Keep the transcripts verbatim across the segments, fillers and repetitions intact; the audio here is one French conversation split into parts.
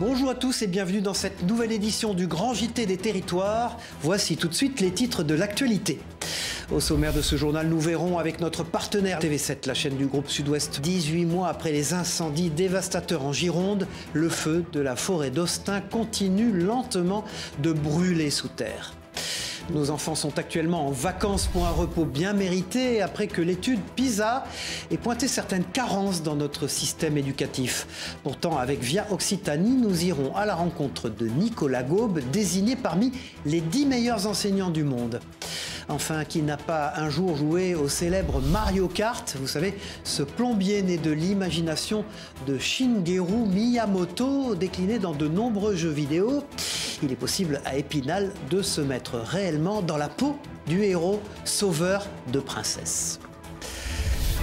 Bonjour à tous et bienvenue dans cette nouvelle édition du Grand J T des Territoires. Voici tout de suite les titres de l'actualité. Au sommaire de ce journal, nous verrons avec notre partenaire T V sept, la chaîne du groupe Sud-Ouest. dix-huit mois après les incendies dévastateurs en Gironde, le feu de la forêt d'Hostens continue lentement de brûler sous terre. Nos enfants sont actuellement en vacances pour un repos bien mérité après que l'étude PISA ait pointé certaines carences dans notre système éducatif. Pourtant, avec viàOccitanie, nous irons à la rencontre de Nicolas Gaube, désigné parmi les dix meilleurs enseignants du monde. Enfin, qui n'a pas un jour joué au célèbre Mario Kart? Vous savez, ce plombier né de l'imagination de Shigeru Miyamoto, décliné dans de nombreux jeux vidéo. Il est possible à Épinal de se mettre réellement dans la peau du héros sauveur de princesse.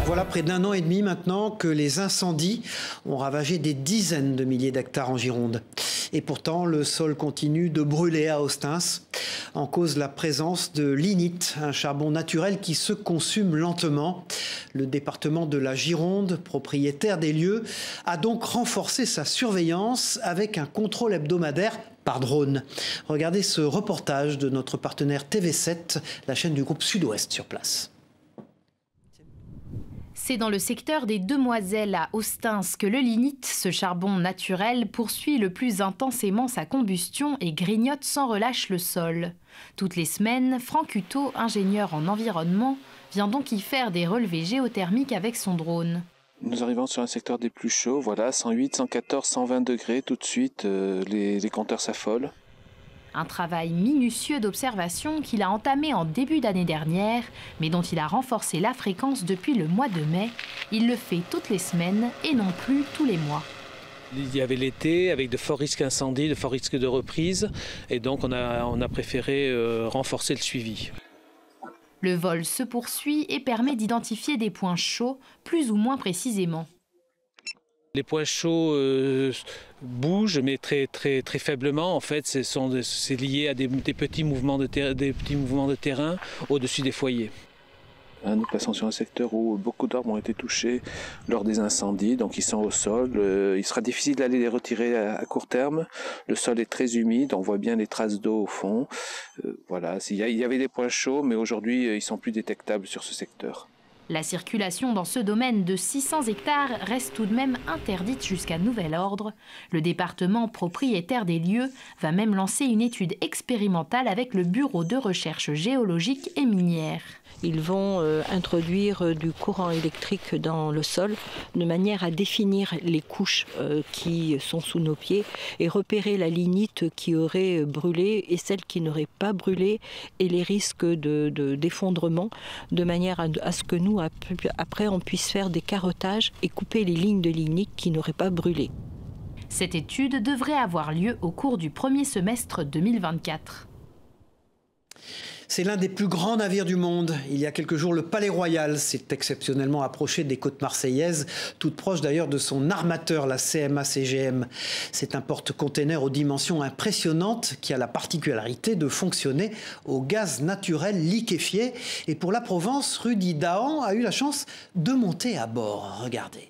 Voilà près d'un an et demi maintenant que les incendies ont ravagé des dizaines de milliers d'hectares en Gironde. Et pourtant, le sol continue de brûler à Hostens. En cause, la présence de lignite, un charbon naturel qui se consume lentement. Le département de la Gironde, propriétaire des lieux, a donc renforcé sa surveillance avec un contrôle hebdomadaire par drone. Regardez ce reportage de notre partenaire T V sept, la chaîne du groupe Sud-Ouest sur place. C'est dans le secteur des Demoiselles à Hostens que le lignite, ce charbon naturel, poursuit le plus intensément sa combustion et grignote sans relâche le sol. Toutes les semaines, Franck Hutto, ingénieur en environnement, vient donc y faire des relevés géothermiques avec son drone. Nous arrivons sur un secteur des plus chauds, voilà, cent huit, cent quatorze, cent vingt degrés, tout de suite, euh, les, les compteurs s'affolent. Un travail minutieux d'observation qu'il a entamé en début d'année dernière, mais dont il a renforcé la fréquence depuis le mois de mai. Il le fait toutes les semaines et non plus tous les mois. Il y avait l'été avec de forts risques d'incendie, de forts risques de reprise, et donc on a, on a préféré euh, renforcer le suivi. Le vol se poursuit et permet d'identifier des points chauds plus ou moins précisément. Les points chauds euh, bougent, mais très, très, très faiblement. En fait, c'est lié à des, des, petits mouvements de ter, des petits mouvements de terrain au-dessus des foyers. Nous passons sur un secteur où beaucoup d'arbres ont été touchés lors des incendies, donc ils sont au sol. Euh, il sera difficile d'aller les retirer à, à court terme. Le sol est très humide, on voit bien les traces d'eau au fond. Euh, voilà, il y avait des points chauds, mais aujourd'hui, ils sont plus détectables sur ce secteur. La circulation dans ce domaine de six cents hectares reste tout de même interdite jusqu'à nouvel ordre. Le département propriétaire des lieux va même lancer une étude expérimentale avec le bureau de recherche géologique et minière. Ils vont euh, introduire euh, du courant électrique dans le sol de manière à définir les couches euh, qui sont sous nos pieds et repérer la lignite qui aurait brûlé et celle qui n'aurait pas brûlé et les risques d'effondrement de, de, de manière à, à ce que nous, après, on puisse faire des carottages et couper les lignes de lignite qui n'auraient pas brûlé. Cette étude devrait avoir lieu au cours du premier semestre deux mille vingt-quatre. C'est l'un des plus grands navires du monde. Il y a quelques jours, le Palais Royal s'est exceptionnellement approché des côtes marseillaises, toute proche d'ailleurs de son armateur, la C M A C G M. C'est un porte-container aux dimensions impressionnantes qui a la particularité de fonctionner au gaz naturel liquéfié. Et pour la Provence, Rudy Dahan a eu la chance de monter à bord. Regardez.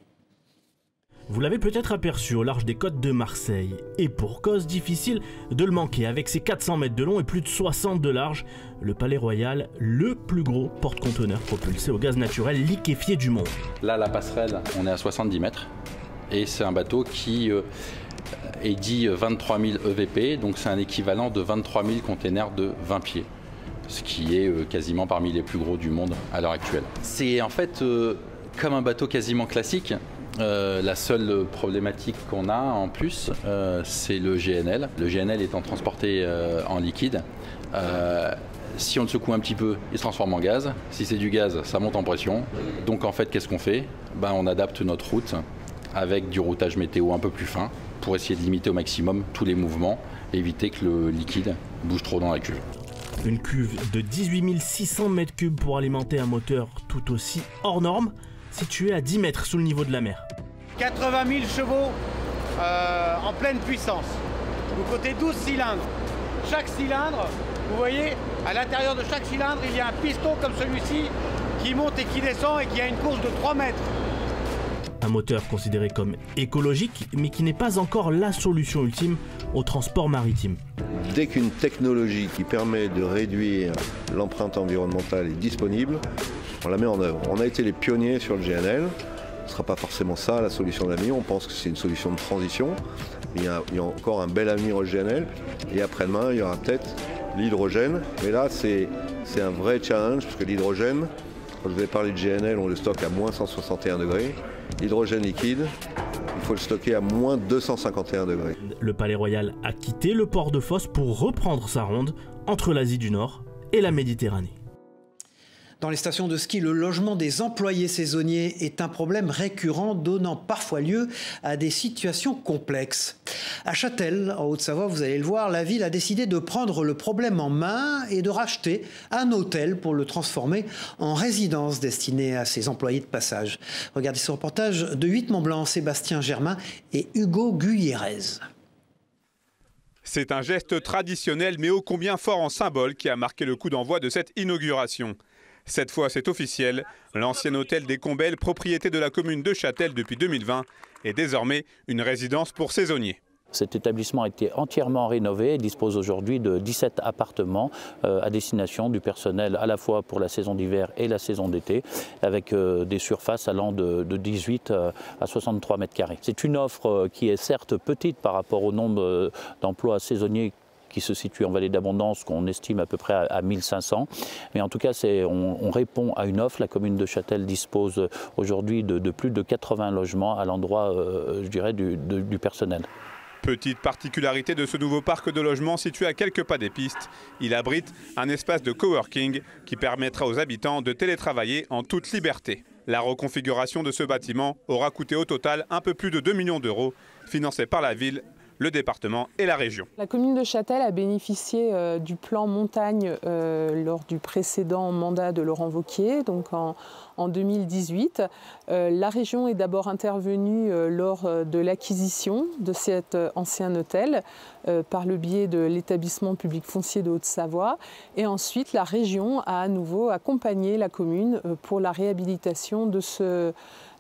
Vous l'avez peut-être aperçu au large des côtes de Marseille, et pour cause, difficile de le manquer. Avec ses quatre cents mètres de long et plus de soixante de large, le Palais Royal, le plus gros porte-conteneur propulsé au gaz naturel liquéfié du monde. Là, la passerelle, on est à soixante-dix mètres, et c'est un bateau qui euh, est dit vingt-trois mille E V P, donc c'est un équivalent de vingt-trois mille containers de vingt pieds, ce qui est euh, quasiment parmi les plus gros du monde à l'heure actuelle. C'est en fait euh, comme un bateau quasiment classique. Euh, la seule problématique qu'on a en plus, euh, c'est le G N L. Le G N L étant transporté euh, en liquide, euh, si on le secoue un petit peu, il se transforme en gaz. Si c'est du gaz, ça monte en pression. Donc en fait, qu'est-ce qu'on fait? Ben, on adapte notre route avec du routage météo un peu plus fin pour essayer de limiter au maximum tous les mouvements, éviter que le liquide bouge trop dans la cuve. Une cuve de dix-huit mille six cents mètres cubes pour alimenter un moteur tout aussi hors norme, situé à dix mètres sous le niveau de la mer. quatre-vingt mille chevaux euh, en pleine puissance. Vous comptez douze cylindres. Chaque cylindre, vous voyez, à l'intérieur de chaque cylindre, il y a un piston comme celui-ci qui monte et qui descend et qui a une course de trois mètres. Un moteur considéré comme écologique, mais qui n'est pas encore la solution ultime au transport maritime. Dès qu'une technologie qui permet de réduire l'empreinte environnementale est disponible, on la met en œuvre. On a été les pionniers sur le G N L. Ce ne sera pas forcément ça la solution de l'avenir. On pense que c'est une solution de transition. Il y a, il y a encore un bel avenir au G N L. Et après-demain, il y aura peut-être l'hydrogène. Mais là, c'est un vrai challenge, parce que l'hydrogène, quand je vais parler de G N L, on le stocke à moins cent soixante et un degrés. L'hydrogène liquide, il faut le stocker à moins deux cent cinquante et un degrés. Le Palais Royal a quitté le port de Fos pour reprendre sa ronde entre l'Asie du Nord et la Méditerranée. Dans les stations de ski, le logement des employés saisonniers est un problème récurrent, donnant parfois lieu à des situations complexes. À Châtel, en Haute-Savoie, vous allez le voir, la ville a décidé de prendre le problème en main et de racheter un hôtel pour le transformer en résidence destinée à ses employés de passage. Regardez ce reportage de Huit-Mont-Blanc, Sébastien Germain et Hugo Guyérez. C'est un geste traditionnel mais ô combien fort en symbole qui a marqué le coup d'envoi de cette inauguration. Cette fois, c'est officiel, l'ancien hôtel des Combelles, propriété de la commune de Châtel depuis deux mille vingt, est désormais une résidence pour saisonniers. Cet établissement a été entièrement rénové et dispose aujourd'hui de dix-sept appartements à destination du personnel à la fois pour la saison d'hiver et la saison d'été, avec des surfaces allant de dix-huit à soixante-trois mètres carrés. C'est une offre qui est certes petite par rapport au nombre d'emplois saisonniers qui se situe en vallée d'Abondance, qu'on estime à peu près à mille cinq cents. Mais en tout cas, on, on répond à une offre. La commune de Châtel dispose aujourd'hui de, de plus de quatre-vingts logements à l'endroit, euh, je dirais, du, de, du personnel. Petite particularité de ce nouveau parc de logements situé à quelques pas des pistes, il abrite un espace de coworking qui permettra aux habitants de télétravailler en toute liberté. La reconfiguration de ce bâtiment aura coûté au total un peu plus de deux millions d'euros, financés par la ville, le département et la région. La commune de Châtel a bénéficié euh, du plan montagne euh, lors du précédent mandat de Laurent Wauquiez, donc en, en deux mille dix-huit. Euh, la région est d'abord intervenue euh, lors de l'acquisition de cet euh, ancien hôtel euh, par le biais de l'établissement public foncier de Haute-Savoie. Et ensuite, la région a à nouveau accompagné la commune euh, pour la réhabilitation de ce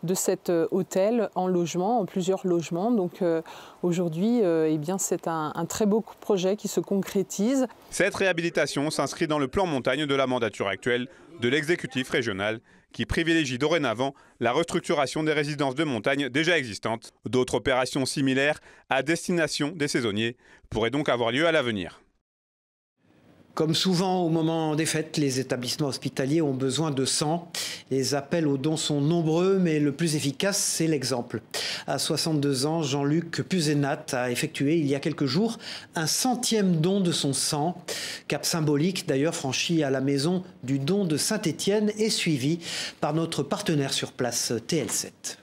de cet hôtel en logement, en plusieurs logements. Donc euh, aujourd'hui, euh, eh bien, c'est un, un très beau projet qui se concrétise. Cette réhabilitation s'inscrit dans le plan montagne de la mandature actuelle de l'exécutif régional qui privilégie dorénavant la restructuration des résidences de montagne déjà existantes. D'autres opérations similaires à destination des saisonniers pourraient donc avoir lieu à l'avenir. Comme souvent au moment des fêtes, les établissements hospitaliers ont besoin de sang. Les appels aux dons sont nombreux, mais le plus efficace, c'est l'exemple. À soixante-deux ans, Jean-Luc Puzénat a effectué il y a quelques jours un centième don de son sang. Cap symbolique d'ailleurs franchi à la maison du don de Saint-Étienne et suivi par notre partenaire sur place T L sept.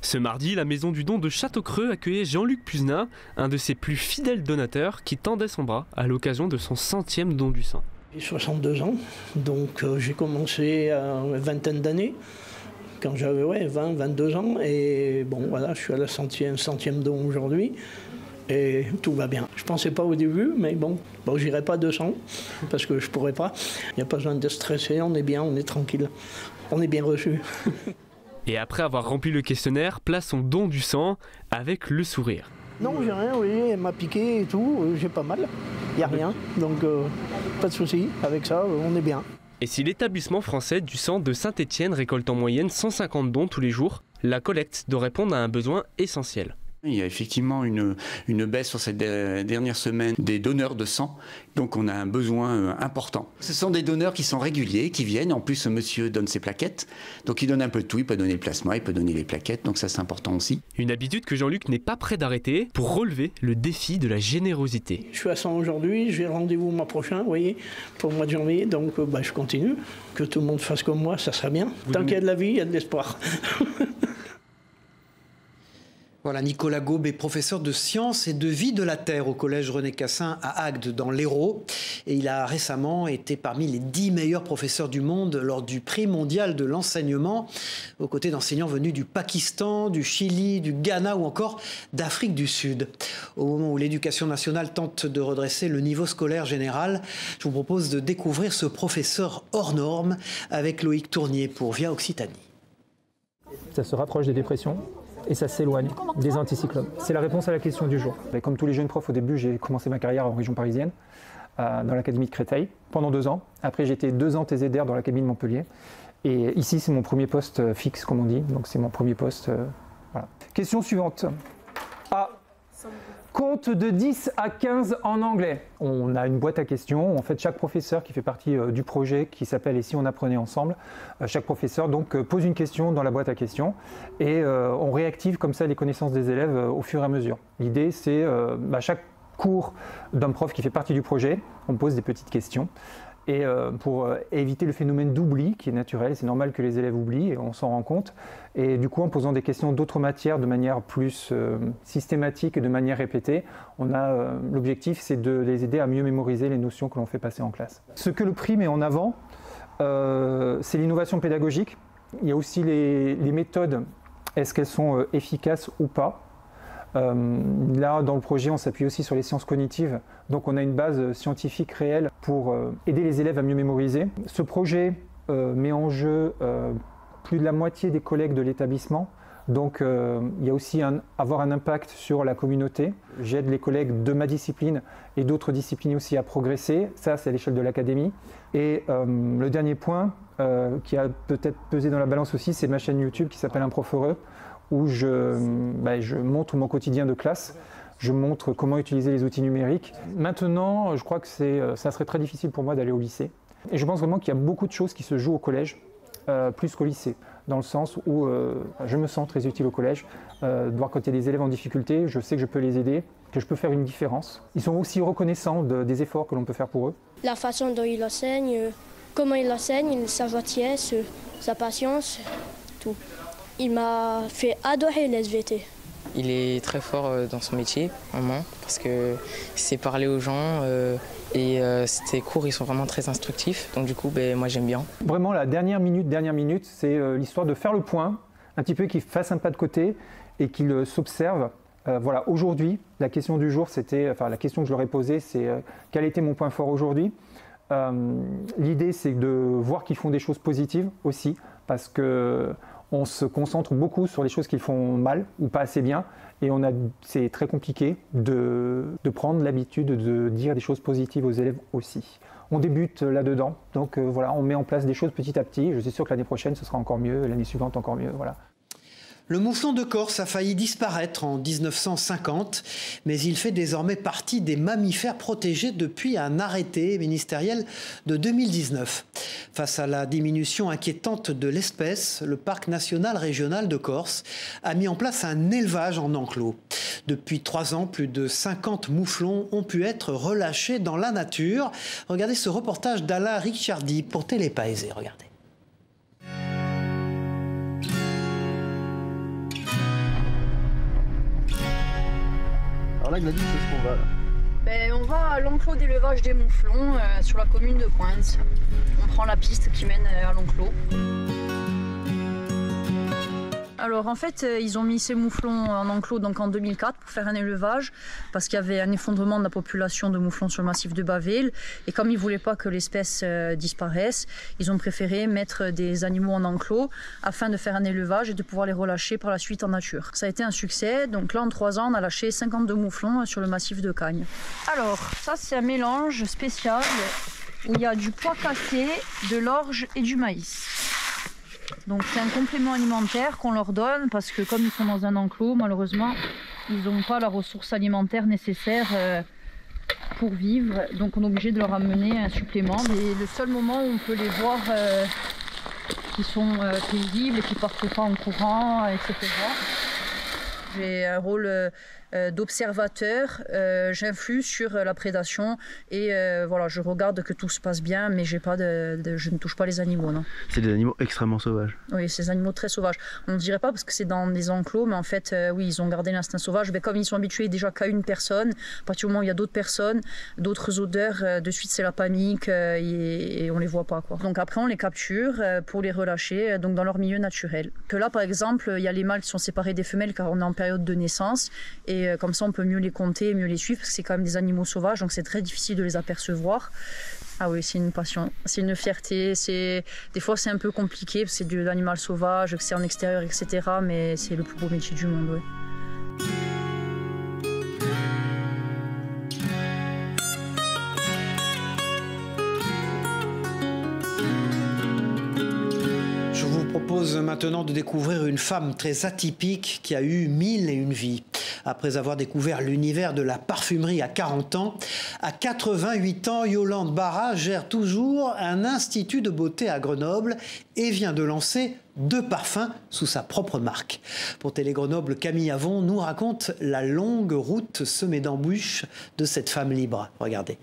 Ce mardi, la maison du don de Châteaucreux accueillait Jean-Luc Puzénat, un de ses plus fidèles donateurs qui tendait son bras à l'occasion de son centième don du sang. J'ai soixante-deux ans, donc euh, j'ai commencé à une vingtaine d'années, quand j'avais ouais, vingt, vingt-deux ans, et bon voilà, je suis à la centième, centième don aujourd'hui, et tout va bien. Je ne pensais pas au début, mais bon, bon j'irai pas deux cents, parce que je pourrais pas. Il n'y a pas besoin de stresser, on est bien, on est tranquille, on est bien reçu. Et après avoir rempli le questionnaire, place son don du sang avec le sourire. Non, j'ai rien, oui, elle m'a piqué et tout, j'ai pas mal, il n'y a rien, donc euh, pas de souci, avec ça, on est bien. Et si l'établissement français du sang de Saint-Étienne récolte en moyenne cent cinquante dons tous les jours, la collecte doit répondre à un besoin essentiel. Il y a effectivement une, une baisse sur cette dernière semaine des donneurs de sang, donc on a un besoin important. Ce sont des donneurs qui sont réguliers, qui viennent, en plus monsieur donne ses plaquettes, donc il donne un peu de tout, il peut donner le plasma, il peut donner les plaquettes, donc ça c'est important aussi. Une habitude que Jean-Luc n'est pas prêt d'arrêter pour relever le défi de la générosité. Je suis à cent aujourd'hui, j'ai rendez-vous mois prochain, vous voyez, pour le mois de janvier, donc bah, je continue. Que tout le monde fasse comme moi, ça serait bien. Tant qu'il y a de la vie, il y a de l'espoir. Voilà, Nicolas Gaube est professeur de sciences et de vie de la Terre au collège René Cassin à Agde, dans l'Hérault. Et il a récemment été parmi les dix meilleurs professeurs du monde lors du prix mondial de l'enseignement, aux côtés d'enseignants venus du Pakistan, du Chili, du Ghana ou encore d'Afrique du Sud. Au moment où l'éducation nationale tente de redresser le niveau scolaire général, je vous propose de découvrir ce professeur hors norme avec Loïc Tournier pour viàOccitanie. ça se rapproche des dépressions et ça s'éloigne des anticyclones. C'est la réponse à la question du jour. Et comme tous les jeunes profs, au début, j'ai commencé ma carrière en région parisienne, euh, dans l'académie de Créteil, pendant deux ans. Après, j'ai été deux ans T Z D R dans l'académie de Montpellier. Et ici, c'est mon premier poste fixe, comme on dit. Donc, c'est mon premier poste. Euh, voilà. Question suivante. Ah. Compte de dix à quinze en anglais. On a une boîte à questions. En fait, chaque professeur qui fait partie euh, du projet qui s'appelle « Et si on apprenait ensemble », euh, chaque professeur donc euh, pose une question dans la boîte à questions et euh, on réactive comme ça les connaissances des élèves euh, au fur et à mesure. L'idée, c'est euh, bah, chaque cours d'un prof qui fait partie du projet, on pose des petites questions. Et euh, pour euh, éviter le phénomène d'oubli qui est naturel, c'est normal que les élèves oublient et on s'en rend compte. Et du coup, en posant des questions d'autres matières de manière plus euh, systématique et de manière répétée, on a euh, l'objectif, c'est de les aider à mieux mémoriser les notions que l'on fait passer en classe. Ce que le prix met en avant, euh, c'est l'innovation pédagogique. Il y a aussi les, les méthodes, est-ce qu'elles sont euh, efficaces ou pas. Euh, là, dans le projet, on s'appuie aussi sur les sciences cognitives, donc on a une base scientifique réelle pour euh, aider les élèves à mieux mémoriser. Ce projet euh, met en jeu euh, plus de la moitié des collègues de l'établissement, donc euh, il y a aussi un, avoir un impact sur la communauté. J'aide les collègues de ma discipline et d'autres disciplines aussi à progresser, ça c'est à l'échelle de l'académie. Et euh, le dernier point euh, qui a peut-être pesé dans la balance aussi, c'est ma chaîne YouTube qui s'appelle Un Prof Heureux, où je, bah, je montre mon quotidien de classe, je montre comment utiliser les outils numériques. Maintenant, je crois que ça serait très difficile pour moi d'aller au lycée. Et je pense vraiment qu'il y a beaucoup de choses qui se jouent au collège, euh, plus qu'au lycée, dans le sens où euh, je me sens très utile au collège. Euh, de voir quand il y a des élèves en difficulté, je sais que je peux les aider, que je peux faire une différence. Ils sont aussi reconnaissants de, des efforts que l'on peut faire pour eux. La façon dont ils enseignent, comment ils enseignent, sa gentillesse, sa patience, tout. Il m'a fait adorer les S V T. Il est très fort dans son métier, vraiment, parce que c'est parler aux gens euh, et euh, ces cours ils sont vraiment très instructifs, donc du coup ben, moi j'aime bien. Vraiment la dernière minute, dernière minute, c'est euh, l'histoire de faire le point, un petit peu qu'il fasse un pas de côté et qu'il euh, s'observe. Euh, voilà, aujourd'hui, la question du jour, c'était, enfin la question que je leur ai posée, c'est euh, quel était mon point fort aujourd'hui. Euh, L'idée c'est de voir qu'ils font des choses positives aussi, parce que on se concentre beaucoup sur les choses qu'ils font mal ou pas assez bien et on a, c'est très compliqué de, de prendre l'habitude de dire des choses positives aux élèves aussi. On débute là-dedans, donc euh, voilà, on met en place des choses petit à petit. Je suis sûr que l'année prochaine, ce sera encore mieux, l'année suivante encore mieux, voilà. Le mouflon de Corse a failli disparaître en mille neuf cent cinquante, mais il fait désormais partie des mammifères protégés depuis un arrêté ministériel de deux mille dix-neuf. Face à la diminution inquiétante de l'espèce, le parc national régional de Corse a mis en place un élevage en enclos. Depuis trois ans, plus de cinquante mouflons ont pu être relâchés dans la nature. Regardez ce reportage d'Alain Ricciardi pour Télépaese. Regardez. Alors là, Gladys, qu'est-ce qu'on va là? Ben, on va à l'enclos d'élevage des mouflons euh, sur la commune de Cointes. On prend la piste qui mène à l'enclos. Alors en fait, ils ont mis ces mouflons en enclos donc en deux mille quatre pour faire un élevage parce qu'il y avait un effondrement de la population de mouflons sur le massif de Baville et comme ils ne voulaient pas que l'espèce euh, disparaisse, ils ont préféré mettre des animaux en enclos afin de faire un élevage et de pouvoir les relâcher par la suite en nature. Ça a été un succès, donc là en trois ans on a lâché cinquante-deux mouflons sur le massif de Cagnes. Alors ça c'est un mélange spécial où il y a du pois cassé, de l'orge et du maïs. Donc c'est un complément alimentaire qu'on leur donne parce que comme ils sont dans un enclos, malheureusement, ils n'ont pas la ressource alimentaire nécessaire pour vivre. Donc on est obligé de leur amener un supplément. Et le seul moment où on peut les voir euh, qui sont euh, paisibles et qui ne partent pas en courant, et cetera. J'ai un rôle euh, d'observateur, euh, j'influe sur la prédation et euh, voilà, je regarde que tout se passe bien, mais j'ai pas de, de, je ne touche pas les animaux. C'est des animaux extrêmement sauvages. Oui, c'est des animaux très sauvages. On ne dirait pas parce que c'est dans des enclos, mais en fait, euh, oui, ils ont gardé l'instinct sauvage. Mais comme ils sont habitués déjà qu'à une personne, à partir du moment où il y a d'autres personnes, d'autres odeurs, euh, de suite c'est la panique euh, et, et on les voit pas, quoi. Donc après, on les capture euh, pour les relâcher euh, donc dans leur milieu naturel. Que là, par exemple, il y a les mâles qui sont séparés des femelles car on est en période de naissance et et comme ça on peut mieux les compter, mieux les suivre, parce que c'est quand même des animaux sauvages, donc c'est très difficile de les apercevoir. Ah oui, c'est une passion, c'est une fierté, c'est... des fois c'est un peu compliqué, c'est de l'animal sauvage, que c'est en extérieur, et cetera. Mais c'est le plus beau métier du monde, oui. Je vous propose maintenant de découvrir une femme très atypique qui a eu mille et une vies. Après avoir découvert l'univers de la parfumerie à quarante ans, à quatre-vingt-huit ans, Yolande Barra gère toujours un institut de beauté à Grenoble et vient de lancer deux parfums sous sa propre marque. Pour Télé Grenoble, Camille Avon nous raconte la longue route semée d'embûches de cette femme libre. Regardez.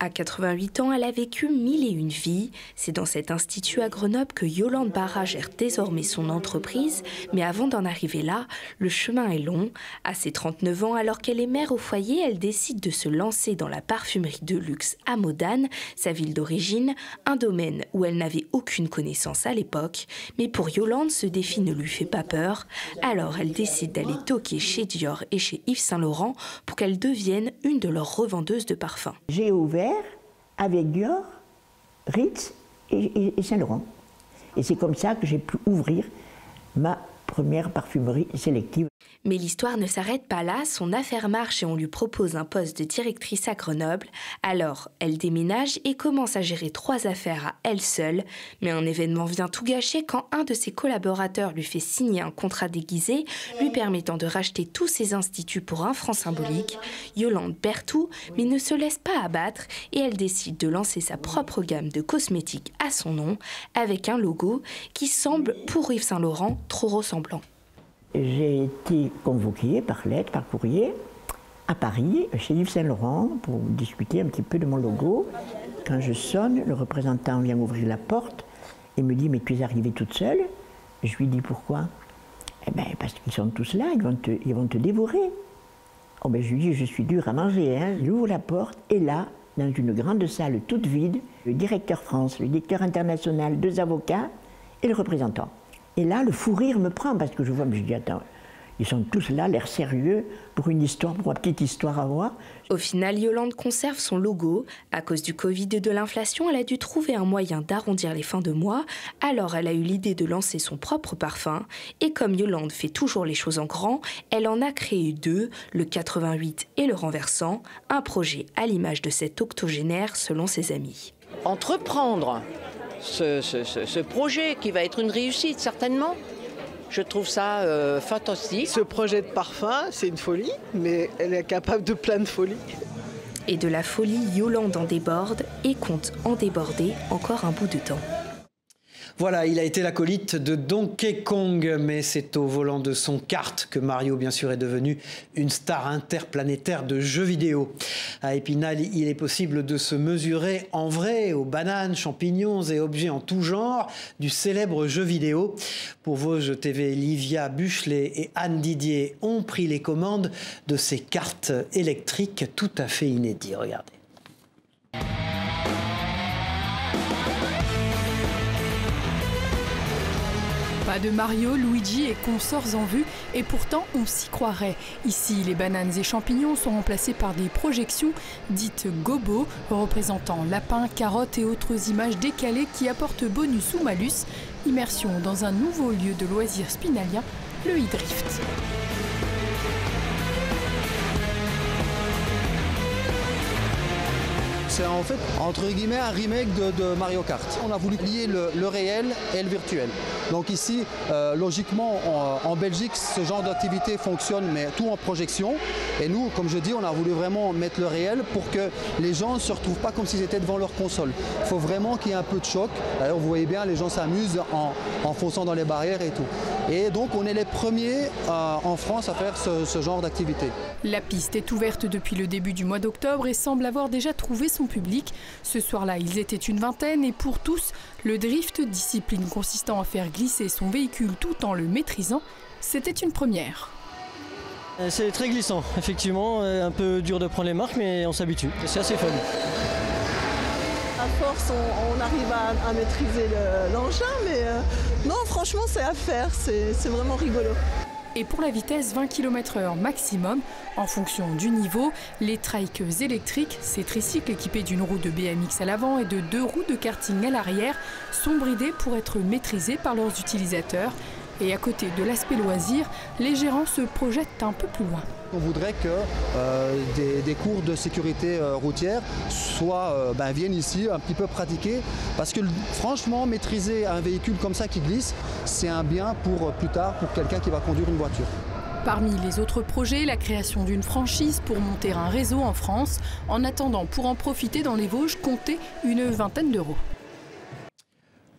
À quatre-vingt-huit ans, elle a vécu mille et une vies. C'est dans cet institut à Grenoble que Yolande Barra gère désormais son entreprise. Mais avant d'en arriver là, le chemin est long. À ses trente-neuf ans, alors qu'elle est mère au foyer, elle décide de se lancer dans la parfumerie de luxe à Modane, sa ville d'origine, un domaine où elle n'avait aucune connaissance à l'époque. Mais pour Yolande, ce défi ne lui fait pas peur. Alors elle décide d'aller toquer chez Dior et chez Yves Saint-Laurent pour qu'elles deviennent une de leurs revendeuses de parfums. J'ai ouvert avec Dior, Ritz et, et Saint-Laurent. Et c'est comme ça que j'ai pu ouvrir ma première parfumerie sélective. Mais l'histoire ne s'arrête pas là, son affaire marche et on lui propose un poste de directrice à Grenoble. Alors, elle déménage et commence à gérer trois affaires à elle seule. Mais un événement vient tout gâcher quand un de ses collaborateurs lui fait signer un contrat déguisé, lui permettant de racheter tous ses instituts pour un franc symbolique. Yolande perd tout, mais ne se laisse pas abattre et elle décide de lancer sa propre gamme de cosmétiques à son nom, avec un logo qui semble, pour Yves Saint-Laurent, trop ressemblant. J'ai été convoquée par lettre, par courrier, à Paris, chez Yves Saint-Laurent, pour discuter un petit peu de mon logo. Quand je sonne, le représentant vient ouvrir la porte et me dit « Mais tu es arrivée toute seule ?» Je lui dis « Pourquoi ?»« Eh bien, parce qu'ils sont tous là, ils vont te, ils vont te dévorer. » Oh ben, je lui dis « Je suis dure à manger. Hein. » J'ouvre la porte et là, dans une grande salle toute vide, le directeur France, le directeur international, deux avocats et le représentant. Et là, le fou rire me prend parce que je vois, mais je dis, attends, ils sont tous là, l'air sérieux, pour une histoire, pour une petite histoire à voir. Au final, Yolande conserve son logo. À cause du Covid et de l'inflation, elle a dû trouver un moyen d'arrondir les fins de mois. Alors, elle a eu l'idée de lancer son propre parfum. Et comme Yolande fait toujours les choses en grand, elle en a créé deux, le quatre-vingt-huit et le renversant. Un projet à l'image de cet octogénaire, selon ses amis. Entreprendre Ce, ce, ce, ce projet qui va être une réussite certainement, je trouve ça euh, fantastique. Ce projet de parfum, c'est une folie, mais elle est capable de plein de folies. Et de la folie, Yolande en déborde et compte en déborder encore un bout de temps. Voilà, il a été l'acolyte de Donkey Kong, mais c'est au volant de son kart que Mario, bien sûr, est devenu une star interplanétaire de jeux vidéo. À Épinal, il est possible de se mesurer en vrai aux bananes, champignons et objets en tout genre du célèbre jeu vidéo. Pour Vosges T V, Livia Buchelet et Anne Didier ont pris les commandes de ces cartes électriques tout à fait inédites. Regardez. Pas de Mario, Luigi et consorts en vue, et pourtant on s'y croirait. Ici, les bananes et champignons sont remplacés par des projections dites gobos, représentant lapins, carottes et autres images décalées qui apportent bonus ou malus. Immersion dans un nouveau lieu de loisirs spinalien, le e-drift. C'est en fait, entre guillemets, un remake de, de Mario Kart. On a voulu lier le, le réel et le virtuel. Donc ici, euh, logiquement, on, en Belgique, ce genre d'activité fonctionne, mais tout en projection. Et nous, comme je dis, on a voulu vraiment mettre le réel pour que les gens ne se retrouvent pas comme s'ils étaient devant leur console. Il faut vraiment qu'il y ait un peu de choc. D'ailleurs, vous voyez bien, les gens s'amusent en, en fonçant dans les barrières et tout. Et donc, on est les premiers euh, en France à faire ce, ce genre d'activité. La piste est ouverte depuis le début du mois d'octobre et semble avoir déjà trouvé son public. Ce soir-là, ils étaient une vingtaine et pour tous, le drift, discipline consistant à faire glisser son véhicule tout en le maîtrisant, c'était une première. C'est très glissant, effectivement, un peu dur de prendre les marques, mais on s'habitue, c'est assez fun. À force, on, on arrive à, à maîtriser l'engin, le, mais euh, non, franchement, c'est à faire, c'est vraiment rigolo. et pour la vitesse vingt kilomètres heure maximum. En fonction du niveau, les trikes électriques, ces tricycles équipés d'une roue de B M X à l'avant et de deux roues de karting à l'arrière, sont bridés pour être maîtrisés par leurs utilisateurs. Et à côté de l'aspect loisir, les gérants se projettent un peu plus loin. On voudrait que euh, des, des cours de sécurité euh, routière soient, euh, ben, viennent ici un petit peu pratiquer. Parce que franchement, maîtriser un véhicule comme ça qui glisse, c'est un bien pour euh, plus tard, pour quelqu'un qui va conduire une voiture. Parmi les autres projets, la création d'une franchise pour monter un réseau en France. En attendant, pour en profiter dans les Vosges, comptez une vingtaine d'euros.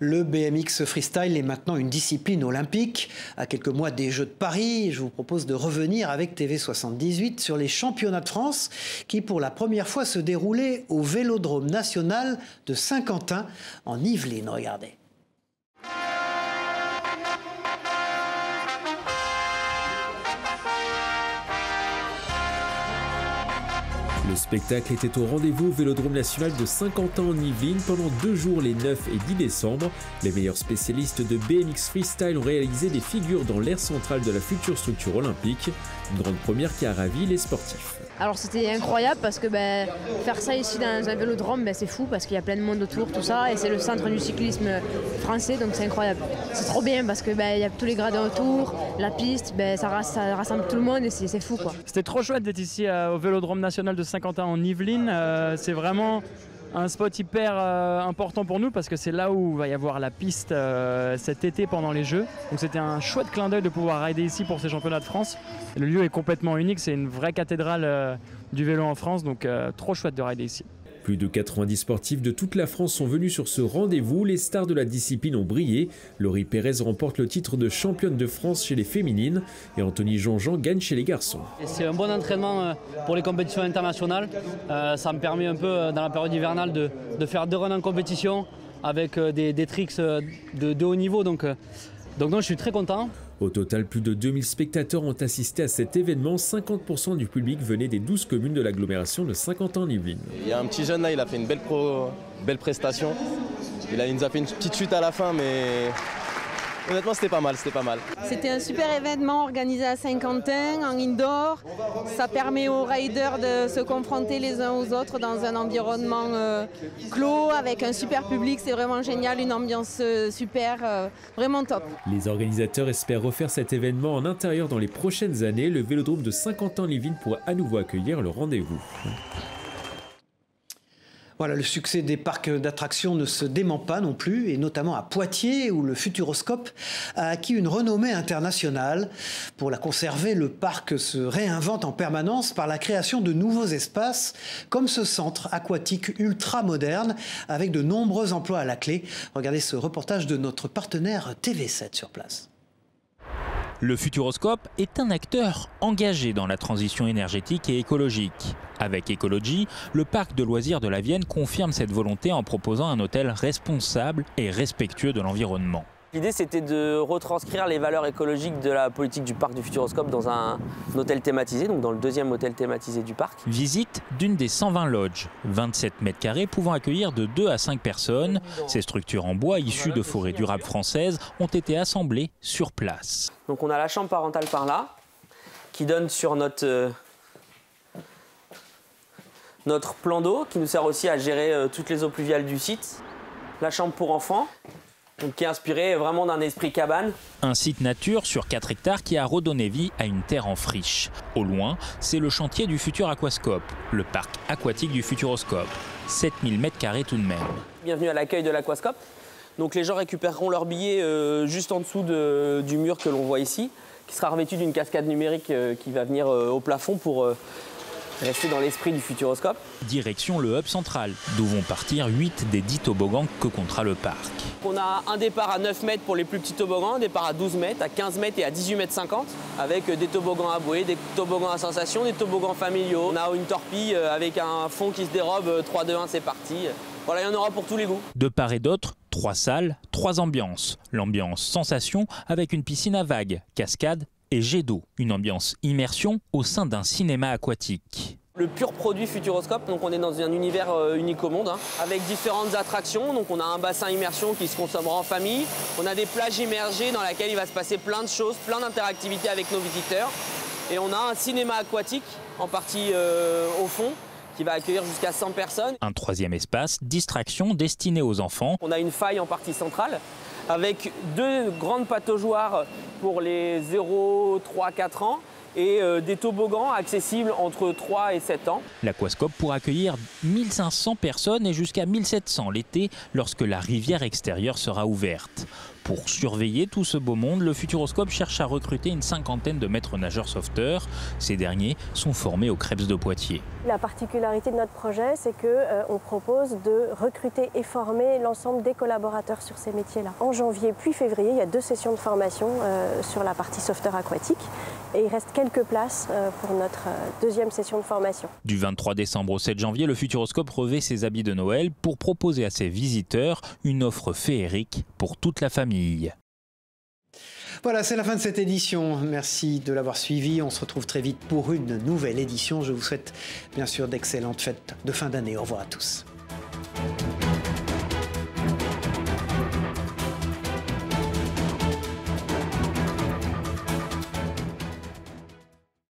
Le B M X Freestyle est maintenant une discipline olympique. À quelques mois des Jeux de Paris, je vous propose de revenir avec T V soixante-dix-huit sur les championnats de France qui, pour la première fois, se déroulaient au Vélodrome National de Saint-Quentin en Yvelines. Regardez. Le spectacle était au rendez-vous au Vélodrome National de Saint-Quentin en Yvelines pendant deux jours les neuf et dix décembre. Les meilleurs spécialistes de B M X Freestyle ont réalisé des figures dans l'aire centrale de la future structure olympique. Une grande première qui a ravi les sportifs. Alors c'était incroyable parce que ben, faire ça ici dans un vélodrome, ben, c'est fou parce qu'il y a plein de monde autour, tout ça. Et c'est le centre du cyclisme français, donc c'est incroyable. C'est trop bien parce qu'il ben, y a tous les gradins autour, la piste, ben, ça, ça rassemble tout le monde et c'est fou, quoi. C'était trop chouette d'être ici euh, au Vélodrome National de Saint-Quentin en Yvelines. Euh, c'est vraiment un spot hyper euh, important pour nous parce que c'est là où va y avoir la piste euh, cet été pendant les Jeux. Donc c'était un chouette clin d'œil de pouvoir rider ici pour ces championnats de France. Le lieu est complètement unique, c'est une vraie cathédrale euh, du vélo en France, donc euh, trop chouette de rider ici. Plus de quatre-vingt-dix sportifs de toute la France sont venus sur ce rendez-vous. Les stars de la discipline ont brillé. Laurie Pérez remporte le titre de championne de France chez les féminines et Anthony Jean-Jean gagne chez les garçons. C'est un bon entraînement pour les compétitions internationales. Euh, ça me permet un peu, dans la période hivernale, de, de faire deux runs en compétition avec des, des tricks de, de haut niveau. Donc, donc non, je suis très content. Au total, plus de deux mille spectateurs ont assisté à cet événement. cinquante pour cent du public venait des douze communes de l'agglomération de Saint-Quentin-en-Yvelines. Il y a un petit jeune là, il a fait une belle, pro, belle prestation. Il, a, il nous a fait une petite chute à la fin, mais honnêtement, c'était pas mal, c'était pas mal. C'était un super événement organisé à Saint-Quentin, en indoor. Ça permet aux riders de se confronter les uns aux autres dans un environnement euh, clos, avec un super public. C'est vraiment génial, une ambiance euh, super, euh, vraiment top. Les organisateurs espèrent refaire cet événement en intérieur dans les prochaines années. Le Vélodrome de Saint-Quentin-en-Yvelines pourra à nouveau accueillir le rendez-vous. Voilà, le succès des parcs d'attractions ne se dément pas non plus, et notamment à Poitiers, où le Futuroscope a acquis une renommée internationale. Pour la conserver, le parc se réinvente en permanence par la création de nouveaux espaces, comme ce centre aquatique ultra moderne, avec de nombreux emplois à la clé. Regardez ce reportage de notre partenaire T V sept sur place. Le Futuroscope est un acteur engagé dans la transition énergétique et écologique. Avec Ecology, le parc de loisirs de la Vienne confirme cette volonté en proposant un hôtel responsable et respectueux de l'environnement. L'idée, c'était de retranscrire les valeurs écologiques de la politique du parc du Futuroscope dans un, un hôtel thématisé, donc dans le deuxième hôtel thématisé du parc. Visite d'une des cent vingt lodges, vingt-sept mètres carrés pouvant accueillir de deux à cinq personnes. Ces structures en bois issues de forêts durables françaises ont été assemblées sur place. Donc on a la chambre parentale par là, qui donne sur notre, euh, notre plan d'eau, qui nous sert aussi à gérer euh, toutes les eaux pluviales du site. La chambre pour enfants, qui est inspiré vraiment d'un esprit cabane. Un site nature sur quatre hectares qui a redonné vie à une terre en friche. Au loin, c'est le chantier du futur Aquascope, le parc aquatique du Futuroscope. sept mille mètres carrés tout de même. Bienvenue à l'accueil de l'Aquascope. Donc les gens récupéreront leur billet euh, juste en dessous de, du mur que l'on voit ici, qui sera revêtu d'une cascade numérique euh, qui va venir euh, au plafond pour euh, rester dans l'esprit du Futuroscope. Direction le hub central, d'où vont partir huit des dix toboggans que comptera le parc. On a un départ à neuf mètres pour les plus petits toboggans, un départ à douze mètres, à quinze mètres et à dix-huit mètres cinquante, avec des toboggans à bouée, des toboggans à sensation, des toboggans familiaux. On a une torpille avec un fond qui se dérobe, trois, deux, un, c'est parti. Voilà, il y en aura pour tous les goûts. De part et d'autre, trois salles, trois ambiances. L'ambiance sensation avec une piscine à vagues, cascade et jet d'eau. Une ambiance immersion au sein d'un cinéma aquatique. Le pur produit Futuroscope, donc on est dans un univers unique au monde, hein, avec différentes attractions. Donc on a un bassin immersion qui se consommera en famille, on a des plages immergées dans lesquelles il va se passer plein de choses, plein d'interactivités avec nos visiteurs. Et on a un cinéma aquatique, en partie euh, au fond, qui va accueillir jusqu'à cent personnes. Un troisième espace, distraction, destiné aux enfants. On a une faille en partie centrale, avec deux grandes pataugeoires pour les zéro, trois, quatre ans, et des toboggans accessibles entre trois et sept ans. L'aquascope pourra accueillir mille cinq cents personnes et jusqu'à mille sept cents l'été lorsque la rivière extérieure sera ouverte. Pour surveiller tout ce beau monde, le Futuroscope cherche à recruter une cinquantaine de maîtres nageurs sauveteurs. Ces derniers sont formés aux crêpes de Poitiers. La particularité de notre projet, c'est qu'on euh, propose de recruter et former l'ensemble des collaborateurs sur ces métiers-là. En janvier puis février, il y a deux sessions de formation euh, sur la partie sauveteur aquatique. Et il reste quelques places euh, pour notre euh, deuxième session de formation. Du vingt-trois décembre au sept janvier, le Futuroscope revêt ses habits de Noël pour proposer à ses visiteurs une offre féerique pour toute la famille. Voilà, c'est la fin de cette édition. Merci de l'avoir suivi. On se retrouve très vite pour une nouvelle édition. Je vous souhaite bien sûr d'excellentes fêtes de fin d'année. Au revoir à tous.